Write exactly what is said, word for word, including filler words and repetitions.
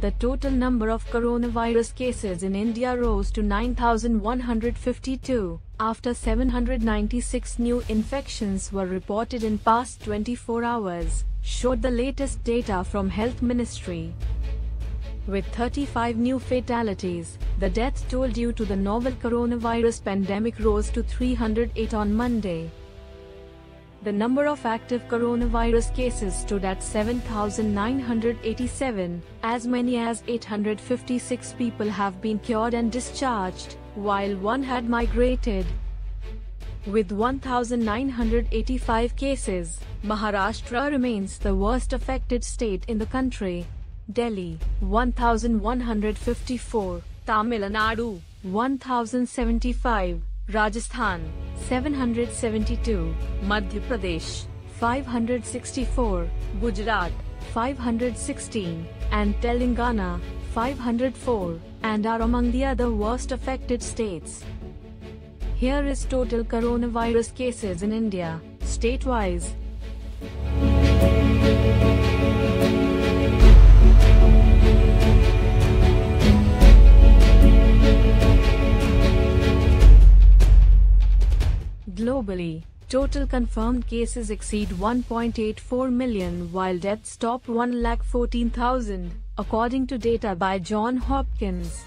The total number of coronavirus cases in India rose to nine thousand one hundred fifty-two, after seven hundred ninety-six new infections were reported in past twenty-four hours, showed the latest data from Health Ministry. With thirty-five new fatalities, the death toll due to the novel coronavirus pandemic rose to three hundred eight on Monday. The number of active coronavirus cases stood at seven thousand nine hundred eighty-seven, as many as eight hundred fifty-six people have been cured and discharged, while one had migrated. With one thousand nine hundred eighty-five cases, Maharashtra remains the worst affected state in the country. Delhi, one thousand one hundred fifty-four, Tamil Nadu, one thousand seventy-five, Rajasthan, seven hundred seventy-two, Madhya Pradesh, five hundred sixty-four, Gujarat, five hundred sixteen, and Telangana, five hundred four, and are among the other worst affected states. Here is total coronavirus cases in India, state-wise. Globally, total confirmed cases exceed one point eight four million while deaths top one lakh fourteen thousand, according to data by Johns Hopkins.